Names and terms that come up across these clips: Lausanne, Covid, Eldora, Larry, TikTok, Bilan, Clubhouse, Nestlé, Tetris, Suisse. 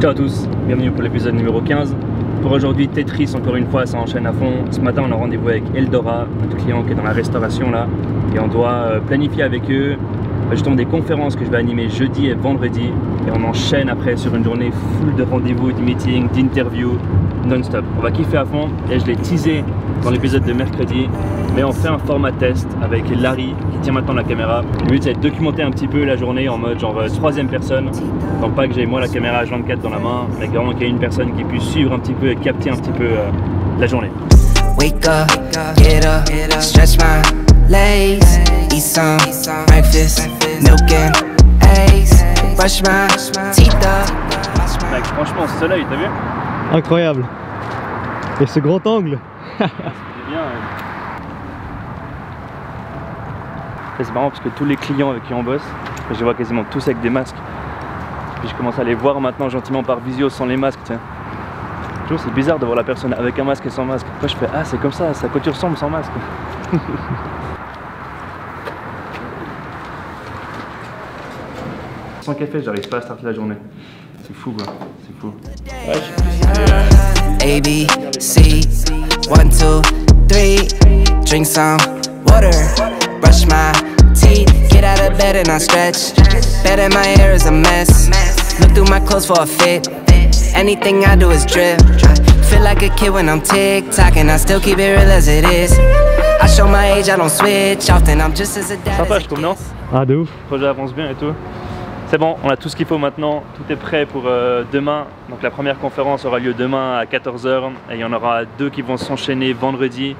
Ciao à tous, bienvenue pour l'épisode numéro 15. Pour aujourd'hui, Tetris, encore une fois, ça enchaîne à fond. Ce matin, on a rendez-vous avec Eldora, notre client qui est dans la restauration là, et on doit planifier avec eux justement des conférences que je vais animer jeudi et vendredi, et on enchaîne après sur une journée full de rendez-vous, de meetings, d'interviews, non-stop. On va kiffer à fond, et je l'ai teasé dans l'épisode de mercredi, mais on fait un format test avec Larry qui tient maintenant la caméra. Le but c'est de documenter un petit peu la journée en mode genre troisième personne, donc pas que j'ai moi la caméra H24 dans la main, mais vraiment qu'il y ait une personne qui puisse suivre un petit peu et capter un petit peu la journée. Wake up, get up, stretch my legs, eat some breakfast, milk and eggs, brush my teeth up. Mec, franchement, ce soleil, t'as vu? Incroyable. Et ce grand angle. C'est marrant parce que tous les clients avec qui on bosse, je vois quasiment tous avec des masques. Puis je commence à les voir maintenant gentiment par visio sans les masques. Tiens. Toujours c'est bizarre de voir la personne avec un masque et sans masque. Après je fais ah c'est comme ça, ça coûte ressemble sans masque. Sans café, j'arrive pas à starter la journée. C'est fou quoi, c'est fou. Ouais, A, B, C, 1, 2, 3, drink some water, brush my teeth, get out of bed and I stretch, bed in my hair is a mess, look through my clothes for a fit, anything I do is drip, feel like a kid when I'm TikTok and I still keep it real as it is, I show my age, I don't switch, often I'm just as a dad. Sympa, je commence. Ah de ouf. Le projet avance bien et tout. C'est bon, on a tout ce qu'il faut maintenant, tout est prêt pour demain. Donc la première conférence aura lieu demain à 14 h et il y en aura deux qui vont s'enchaîner vendredi.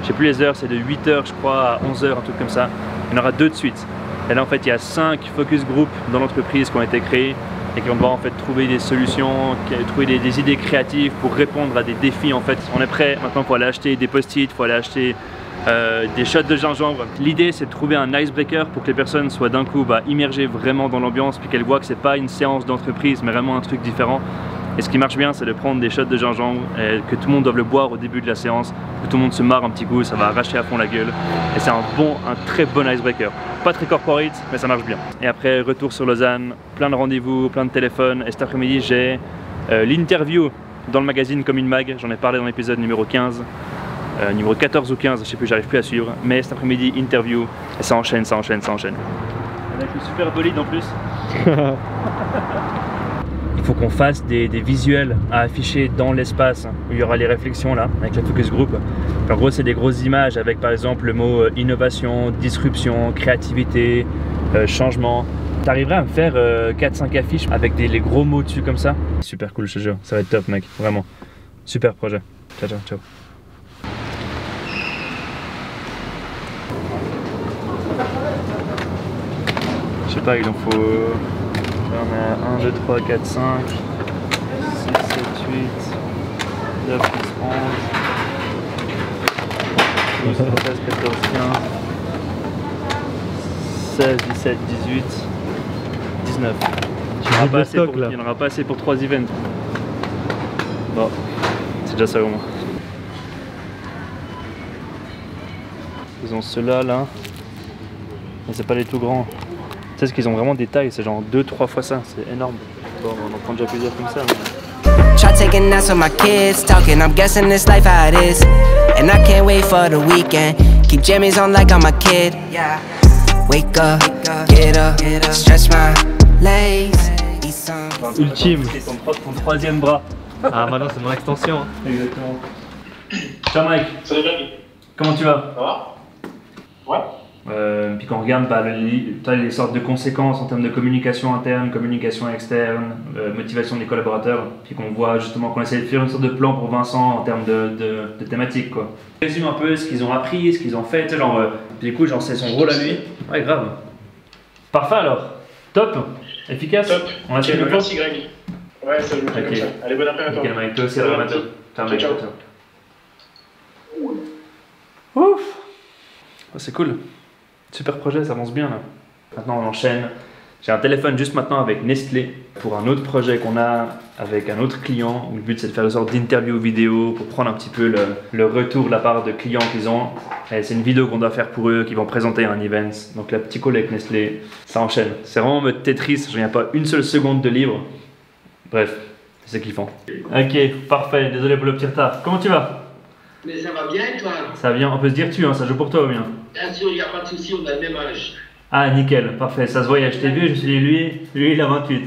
Je sais plus les heures, c'est de 8 h je crois à 11 h, un truc comme ça. Il y en aura deux de suite. Et là en fait il y a 5 focus group dans l'entreprise qui ont été créés et qui vont devoir en fait trouver des solutions, trouver des idées créatives pour répondre à des défis en fait. On est prêt, maintenant il faut aller acheter des post-it, il faut aller acheter des shots de gingembre. L'idée c'est de trouver un icebreaker pour que les personnes soient d'un coup immergées vraiment dans l'ambiance puis qu'elles voient que c'est pas une séance d'entreprise mais vraiment un truc différent. Et ce qui marche bien c'est de prendre des shots de gingembre et que tout le monde doive le boire au début de la séance, que tout le monde se marre un petit coup, ça va arracher à fond la gueule et c'est un très bon icebreaker. Pas très corporate mais ça marche bien. Et après retour sur Lausanne, plein de rendez-vous, plein de téléphones et cet après-midi j'ai l'interview dans le magazine Comme une Mag, j'en ai parlé dans l'épisode numéro 15. Numéro 14 ou 15, je sais plus, j'arrive plus à suivre, mais cet après-midi, interview, et ça enchaîne, ça enchaîne, ça enchaîne. Avec le super bolide en plus. Il faut qu'on fasse des visuels à afficher dans l'espace où il y aura les réflexions là, avec la focus group. En gros, c'est des grosses images avec par exemple le mot innovation, disruption, créativité, changement. T'arriverais à me faire 4-5 affiches avec les gros mots dessus comme ça? Super cool, je te jure, ça va être top mec, vraiment. Super projet. Ciao, ciao, ciao. Je sais pas, il en faut. On a 1, 2, 3, 4, 5, 6, 7, 8, 9, 10, 11, 12, 13, 14, 15, 16, 17, 18, 19. Il n'y en aura pas assez pour 3 events. Bon, c'est déjà ça au moins. Ils ont ceux-là, là. Mais c'est pas les tout grands. Tu sais qu'ils ont vraiment des tailles, c'est genre 2-3 fois ça, c'est énorme. Bon, on en prend déjà plusieurs comme ça. Try taking naps with my kids, talking, I'm guessing this life how it is. And I can't wait for the weekend, keep jammies on like I'm a kid. Wake up, get up, stretch my legs. Ultime. C'est ton troisième bras. Ah, maintenant c'est mon extension. Exactement. Ciao Mike. Salut Larry. Comment tu vas? Ça va? Ouais. Puis qu'on regarde les sortes de conséquences en termes de communication interne, communication externe, motivation des collaborateurs, puis qu'on voit justement qu'on essaie de faire une sorte de plan pour Vincent en termes de thématiques quoi. Résume un peu ce qu'ils ont appris, ce qu'ils ont fait, genre, puis du coup genre c'est son rôle à lui. Ouais grave. Parfait alors. Top. Efficace. Top. On a fait le plan. Ouais ça joue comme ça. Allez bon après-midi. Ok Mike, toi aussi à bientôt. Ciao. Ouf. Oh, c'est cool. Super projet, ça avance bien là. Maintenant on enchaîne. J'ai un téléphone juste maintenant avec Nestlé pour un autre projet qu'on a avec un autre client. Le but c'est de faire une sorte d'interview vidéo pour prendre un petit peu le retour de la part de clients qu'ils ont. C'est une vidéo qu'on doit faire pour eux, qu'ils vont présenter à un event. Donc la petite call avec Nestlé, ça enchaîne. C'est vraiment Tetris, je ne viens pas une seule seconde de libre. Bref, c'est kiffant. Ok, parfait, désolé pour le petit retard. Comment tu vas? Mais ça va bien et toi? Ça vient, on peut se dire tu, hein, ça joue pour toi ou bien? Bien sûr, il n'y a pas de souci, on a le même âge. Ah nickel, parfait, ça se voyait, je t'ai vu, je me suis dit lui il a 28.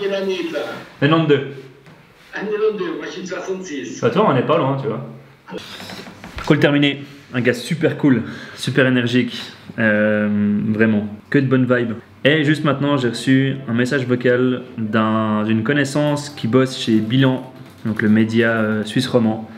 Quelle année toi? 92. 92, moi je suis de 66. Bah toi on n'est pas loin, tu vois. Call terminé, un gars super cool, super énergique, vraiment, que de bonnes vibes. Et juste maintenant j'ai reçu un message vocal d'une connaissance qui bosse chez Bilan, donc le média suisse roman,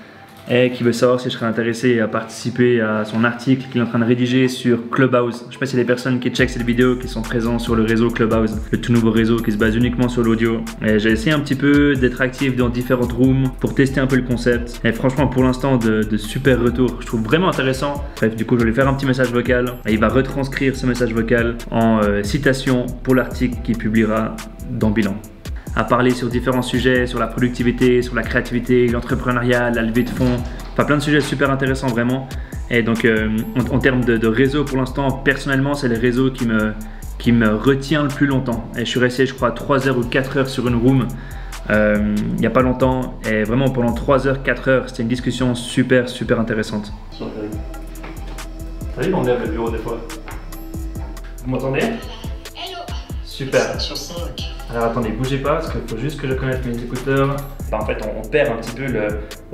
et qui veut savoir si je serais intéressé à participer à son article qu'il est en train de rédiger sur Clubhouse. Je sais pas s'il y a des personnes qui checkent cette vidéo qui sont présents sur le réseau Clubhouse, le tout nouveau réseau qui se base uniquement sur l'audio. Et j'ai essayé un petit peu d'être actif dans différentes rooms pour tester un peu le concept. Et franchement, pour l'instant, de super retours. Je trouve vraiment intéressant. Bref, du coup, je vais lui faire un petit message vocal et il va retranscrire ce message vocal en citation pour l'article qu'il publiera dans Bilan. À parler sur différents sujets, sur la productivité, sur la créativité, l'entrepreneuriat, la levée de fonds, enfin plein de sujets super intéressants vraiment. Et donc en termes de réseau pour l'instant, personnellement c'est le réseau qui me retient le plus longtemps. Et je suis resté je crois 3 heures ou 4 heures sur une room il n'y a pas longtemps et vraiment pendant 3 heures, 4 heures, c'était une discussion super intéressante. Salut mon dev, le bureau des fois. Vous m'entendez? Hello. Super. Sur 5. Alors attendez, bougez pas parce qu'il faut juste que je connecte mes écouteurs. Bah, en fait, on perd un petit peu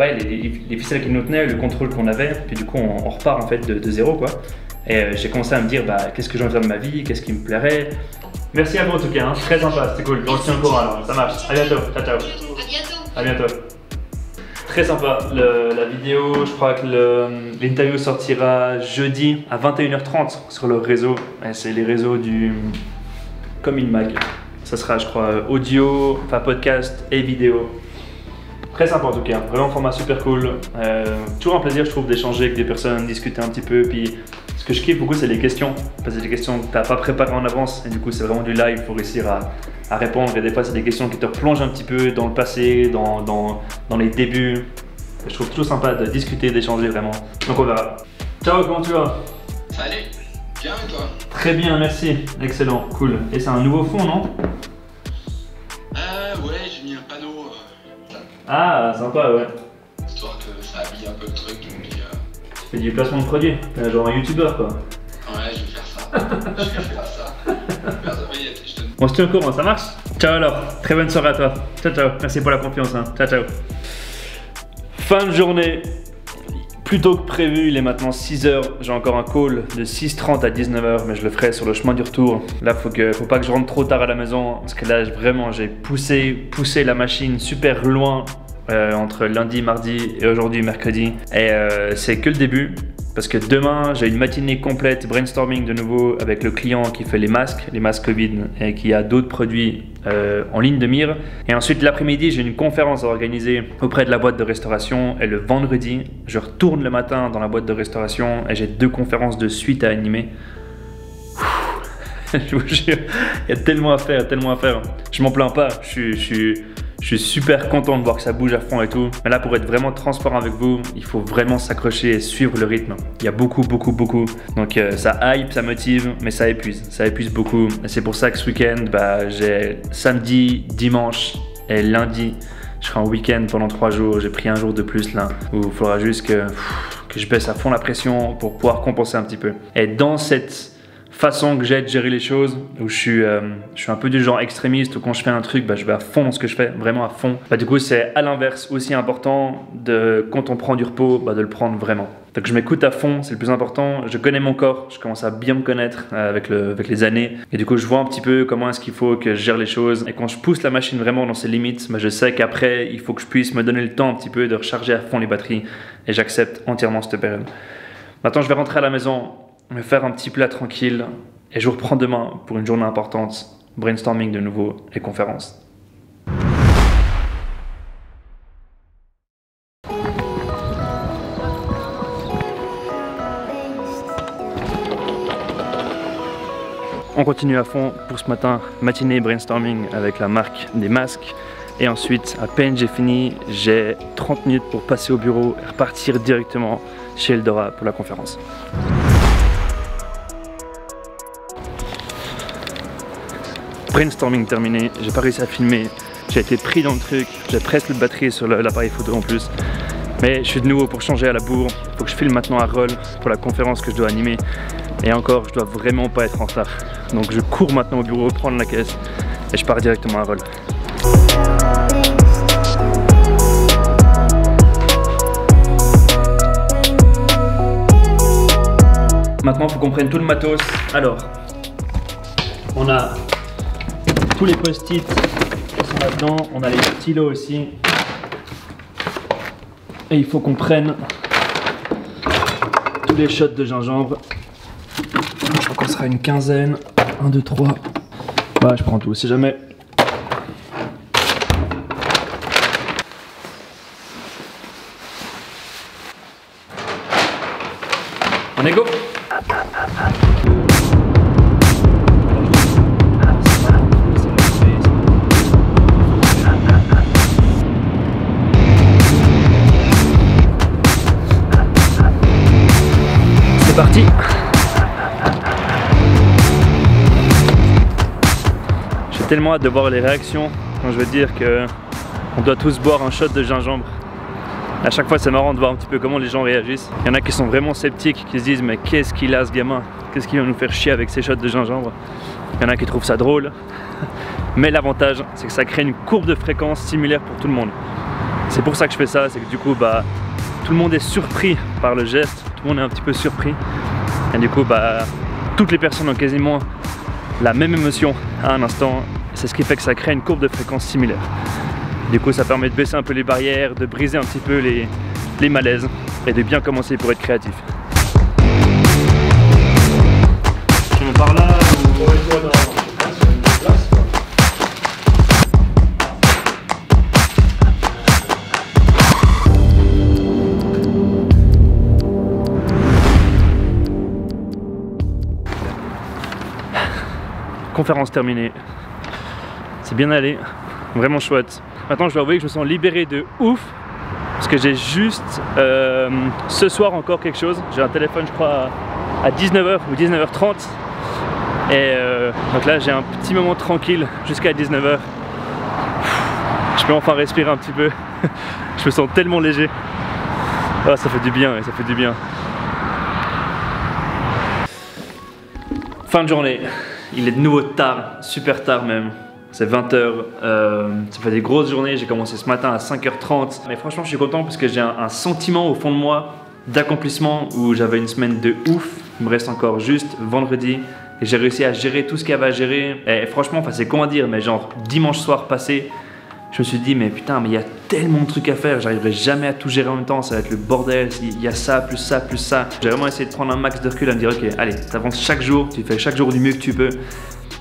les ficelles qui nous tenaient, le contrôle qu'on avait, puis du coup on repart en fait de zéro quoi. Et j'ai commencé à me dire bah, qu'est-ce que j'ai envie de faire de ma vie, qu'est-ce qui me plairait. Merci à vous en tout cas, hein. Très sympa, c'était cool. On se tient au courant alors, ça marche. À bientôt, ciao ciao. À bientôt. À bientôt. Très sympa, la vidéo, je crois que l'interview sortira jeudi à 21h30 sur le réseau. C'est les réseaux du Commune Mag. Ça sera, je crois, audio, enfin podcast et vidéo. Très sympa en tout cas, vraiment format super cool. Toujours un plaisir, je trouve, d'échanger avec des personnes, discuter un petit peu. Puis ce que je kiffe beaucoup, c'est les questions. Parce que c'est des questions que tu n'as pas préparées en avance. Et du coup, c'est vraiment du live pour réussir à répondre. Et des fois, c'est des questions qui te plongent un petit peu dans le passé, dans les débuts. Et je trouve toujours sympa de discuter, d'échanger vraiment. Donc on verra. Ciao, comment tu vas? Salut, bien et toi? Très bien, merci. Excellent, cool. Et c'est un nouveau fond, non? Ouais, j'ai mis un panneau. Ah, sympa, ouais. Histoire que ça habille un peu le truc. Donc, Tu fais du placement de produit, genre un youtubeur, quoi. Ouais, je vais faire ça. Je vais faire ça. On se tient au courant, ça marche? Ciao alors, très bonne soirée à toi. Ciao, ciao. Merci pour la confiance, hein. Ciao, ciao. Fin de journée. Plus tôt que prévu, il est maintenant 6h, j'ai encore un call de 6h30 à 19h, mais je le ferai sur le chemin du retour. Là, faut pas que je rentre trop tard à la maison, parce que là, vraiment, j'ai poussé la machine super loin entre lundi, mardi et aujourd'hui, mercredi. Et c'est que le début, parce que demain, j'ai une matinée complète brainstorming de nouveau avec le client qui fait les masques Covid, et qui a d'autres produits en ligne de mire. Et ensuite l'après-midi, j'ai une conférence à organiser auprès de la boîte de restauration et le vendredi, je retourne le matin dans la boîte de restauration et j'ai 2 conférences de suite à animer. Je vous jure, il y a tellement à faire, tellement à faire. Je m'en plains pas, je suis super content de voir que ça bouge à fond et tout. Mais là, pour être vraiment transparent avec vous, il faut vraiment s'accrocher et suivre le rythme. Il y a beaucoup. Donc ça hype, ça motive, mais ça épuise beaucoup. Et c'est pour ça que ce week-end, bah, j'ai samedi, dimanche et lundi. Je serai en week-end pendant 3 jours, j'ai pris un jour de plus là, où il faudra juste que je baisse à fond la pression pour pouvoir compenser un petit peu. Et dans cette façon que j'ai de gérer les choses, où je suis un peu du genre extrémiste, où quand je fais un truc, bah, je vais à fond dans ce que je fais, vraiment à fond. Bah, du coup, c'est à l'inverse aussi important de, quand on prend du repos, bah, de le prendre vraiment. Donc je m'écoute à fond, c'est le plus important. Je connais mon corps, je commence à bien me connaître avec les années. Et du coup, je vois un petit peu comment est-ce qu'il faut que je gère les choses. Et quand je pousse la machine vraiment dans ses limites, bah, je sais qu'après, il faut que je puisse me donner le temps un petit peu de recharger à fond les batteries. Et j'accepte entièrement cette période. Maintenant, je vais rentrer à la maison, me faire un petit plat tranquille et je vous reprends demain pour une journée importante, brainstorming de nouveau et conférence. On continue à fond pour ce matin, matinée brainstorming avec la marque des masques. Et ensuite, à peine j'ai fini, j'ai 30 minutes pour passer au bureau et repartir directement chez Eldora pour la conférence. brainstorming terminé, j'ai pas réussi à filmer, j'ai été pris dans le truc, j'ai presque le batterie sur l'appareil photo en plus. Mais je suis de nouveau pour changer à la bourre, il faut que je filme maintenant à Roll pour la conférence que je dois animer. Et encore, je dois vraiment pas être en retard. Donc je cours maintenant au bureau, prendre la caisse et je pars directement à Roll. Maintenant, il faut qu'on prenne tout le matos. Alors, on a tous les post-it qui sont là-dedans, on a les stylos aussi. Et il faut qu'on prenne tous les shots de gingembre. Je crois qu'on sera une quinzaine. 1, 2, 3. Bah, je prends tout, si jamais. On est go! C'est parti. J'ai tellement hâte de voir les réactions quand je vais dire que on doit tous boire un shot de gingembre. À chaque fois c'est marrant de voir un petit peu comment les gens réagissent. Il y en a qui sont vraiment sceptiques, qui se disent mais qu'est-ce qu'il a ce gamin? Qu'est-ce qu'il va nous faire chier avec ces shots de gingembre? Il y en a qui trouvent ça drôle. Mais l'avantage c'est que ça crée une courbe de fréquence similaire pour tout le monde. C'est pour ça que je fais ça, c'est que du coup bah tout le monde est surpris par le geste. On est un petit peu surpris et du coup bah toutes les personnes ont quasiment la même émotion à un instant. C'est ce qui fait que ça crée une courbe de fréquence similaire. Du coup ça permet de baisser un peu les barrières, de briser un petit peu les malaises et de bien commencer pour être créatif. On part là ou... Conférence terminée, c'est bien allé, vraiment chouette. Maintenant je dois avouer que je me sens libéré de ouf parce que j'ai juste ce soir encore quelque chose. J'ai un téléphone je crois à 19h ou 19h30 et donc là j'ai un petit moment tranquille jusqu'à 19h. Je peux enfin respirer un petit peu, je me sens tellement léger. Oh, ça fait du bien, ça fait du bien. Fin de journée. Il est de nouveau tard, super tard même. C'est 20h, ça fait des grosses journées. J'ai commencé ce matin à 5h30. Mais franchement, je suis content parce que j'ai un sentiment au fond de moi d'accomplissement où j'avais une semaine de ouf. Il me reste encore juste vendredi et j'ai réussi à gérer tout ce qu'il y avait à gérer. Et franchement, enfin, c'est con à dire, mais genre dimanche soir passé, je me suis dit, mais putain, mais il y a tellement de trucs à faire, j'arriverai jamais à tout gérer en même temps, ça va être le bordel, il y a ça, plus ça, plus ça. J'ai vraiment essayé de prendre un max de recul à me dire, ok, allez, t'avances chaque jour, tu fais chaque jour du mieux que tu peux.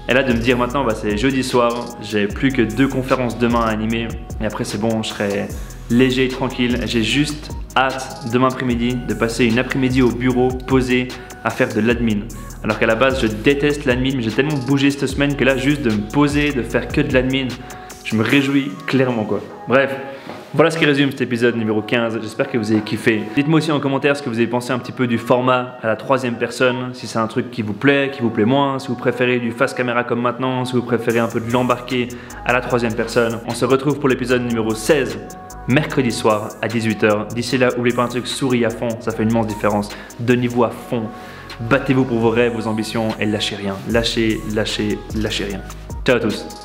Et là, de me dire maintenant, bah, c'est jeudi soir, j'ai plus que 2 conférences demain à animer, et après c'est bon, je serai léger et tranquille. J'ai juste hâte, demain après-midi, de passer une après-midi au bureau, posé, à faire de l'admin. Alors qu'à la base, je déteste l'admin, mais j'ai tellement bougé cette semaine que là, juste de me poser, de faire que de l'admin, je me réjouis clairement quoi. Bref, voilà ce qui résume cet épisode numéro 15. J'espère que vous avez kiffé. Dites-moi aussi en commentaire ce que vous avez pensé un petit peu du format à la 3e personne. Si c'est un truc qui vous plaît moins. Si vous préférez du face caméra comme maintenant. Si vous préférez un peu de l'embarquer à la 3e personne. On se retrouve pour l'épisode numéro 16. Mercredi soir à 18h. D'ici là, n'oubliez pas un truc, souris à fond. Ça fait une immense différence. Donnez-vous à fond. Battez-vous pour vos rêves, vos ambitions et lâchez rien. Lâchez rien. Ciao à tous.